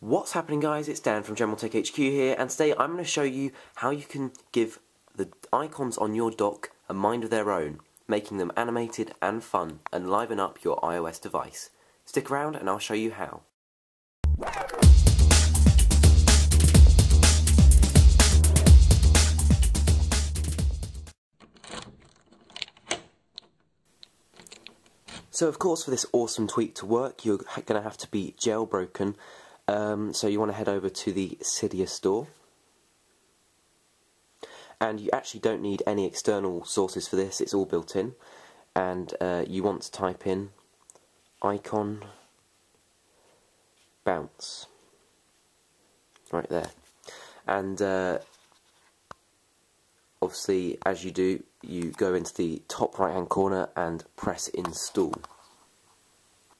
What's happening, guys? It's Dan from General Tech HQ here, and today I'm going to show you how you can give the icons on your dock a mind of their own, making them animated and fun and liven up your iOS device. Stick around and I'll show you how. So of course, for this awesome tweak to work, you're going to have to be jailbroken. So you want to head over to the Cydia store, and you actually don't need any external sources for this, it's all built in. And you want to type in Icon Bounce right there, and obviously as you do, you go into the top right hand corner and press install.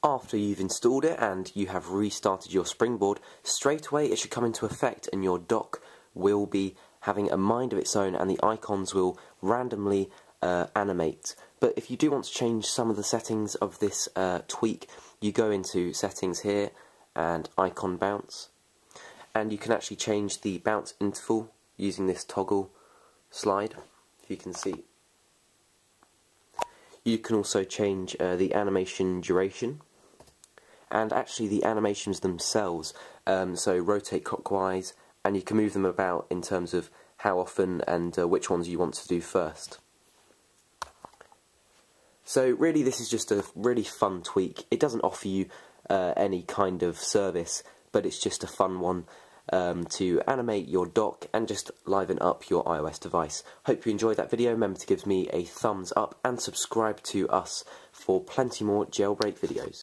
After you've installed it and you have restarted your springboard, straight away it should come into effect and your dock will be having a mind of its own and the icons will randomly animate. But if you do want to change some of the settings of this tweak, you go into settings here and icon bounce, and you can actually change the bounce interval using this toggle slide, if you can see. You can also change the animation duration, and actually the animations themselves, so rotate clockwise, and you can move them about in terms of how often and which ones you want to do first. So really this is just a really fun tweak. It doesn't offer you any kind of service, but it's just a fun one to animate your dock and just liven up your iOS device. Hope you enjoyed that video. Remember to give me a thumbs up and subscribe to us for plenty more jailbreak videos.